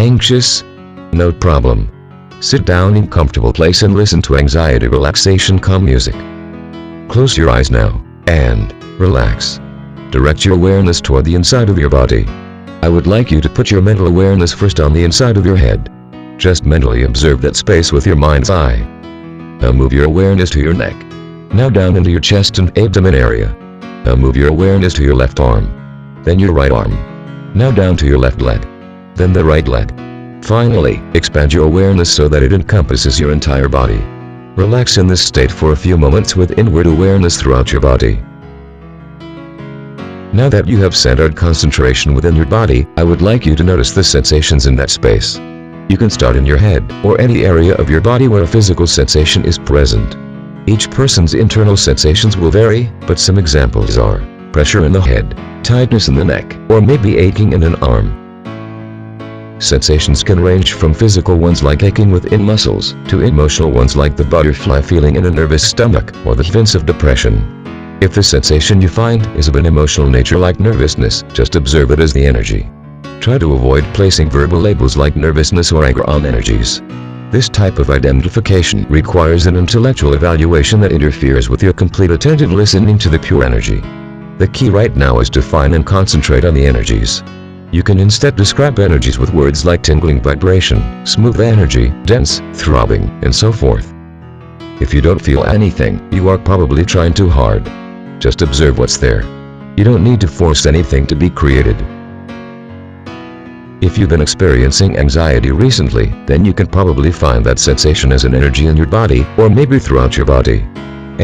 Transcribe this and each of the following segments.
Anxious? No problem. Sit down in comfortable place and listen to anxiety relaxation calm music. Close your eyes now, and relax. Direct your awareness toward the inside of your body. I would like you to put your mental awareness first on the inside of your head. Just mentally observe that space with your mind's eye. Now move your awareness to your neck. Now down into your chest and abdomen area. Now move your awareness to your left arm. Then your right arm. Now down to your left leg. Then the right leg. Finally, expand your awareness so that it encompasses your entire body. Relax in this state for a few moments with inward awareness throughout your body. Now that you have centered concentration within your body, I would like you to notice the sensations in that space. You can start in your head, or any area of your body where a physical sensation is present. Each person's internal sensations will vary, but some examples are pressure in the head, tightness in the neck, or maybe aching in an arm. Sensations can range from physical ones like aching within muscles, to emotional ones like the butterfly feeling in a nervous stomach, or the hints of depression. If the sensation you find is of an emotional nature like nervousness, just observe it as the energy. Try to avoid placing verbal labels like nervousness or anger on energies. This type of identification requires an intellectual evaluation that interferes with your complete attentive listening to the pure energy. The key right now is to find and concentrate on the energies. You can instead describe energies with words like tingling vibration, smooth energy, dense, throbbing, and so forth. If you don't feel anything, you are probably trying too hard. Just observe what's there. You don't need to force anything to be created. If you've been experiencing anxiety recently, then you can probably find that sensation as an energy in your body, or maybe throughout your body.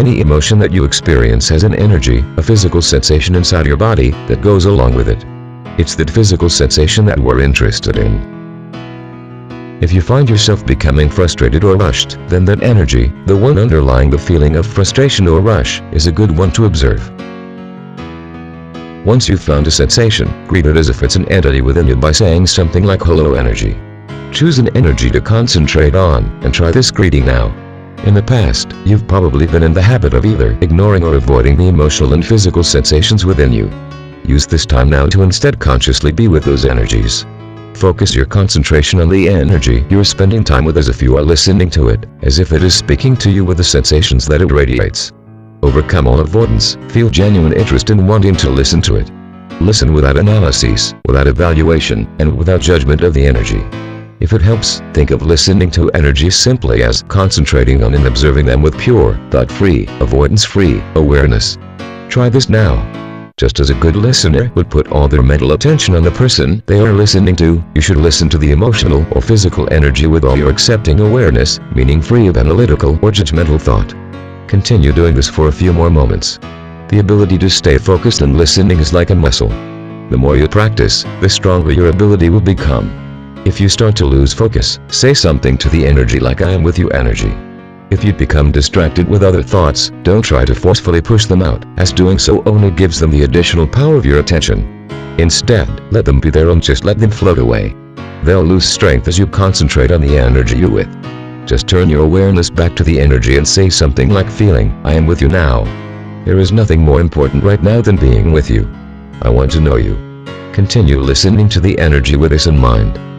Any emotion that you experience has an energy, a physical sensation inside your body, that goes along with it. It's that physical sensation that we're interested in. If you find yourself becoming frustrated or rushed, then that energy, the one underlying the feeling of frustration or rush, is a good one to observe. Once you've found a sensation, greet it as if it's an entity within you by saying something like "Hello energy." Choose an energy to concentrate on, and try this greeting now. In the past, you've probably been in the habit of either ignoring or avoiding the emotional and physical sensations within you. Use this time now to instead consciously be with those energies. Focus your concentration on the energy you're spending time with as if you are listening to it, as if it is speaking to you with the sensations that it radiates. Overcome all avoidance, feel genuine interest in wanting to listen to it. Listen without analysis, without evaluation, and without judgment of the energy. If it helps, think of listening to energy simply as concentrating on and observing them with pure, thought-free, avoidance-free awareness. Try this now. Just as a good listener would put all their mental attention on the person they are listening to, you should listen to the emotional or physical energy with all your accepting awareness, meaning free of analytical or judgmental thought. Continue doing this for a few more moments. The ability to stay focused and listening is like a muscle. The more you practice, the stronger your ability will become. If you start to lose focus, say something to the energy like "I am with you energy." If you become distracted with other thoughts, don't try to forcefully push them out, as doing so only gives them the additional power of your attention. Instead, let them be there and just let them float away. They'll lose strength as you concentrate on the energy you're with. Just turn your awareness back to the energy and say something like feeling, "I am with you now. There is nothing more important right now than being with you. I want to know you." Continue listening to the energy with this in mind.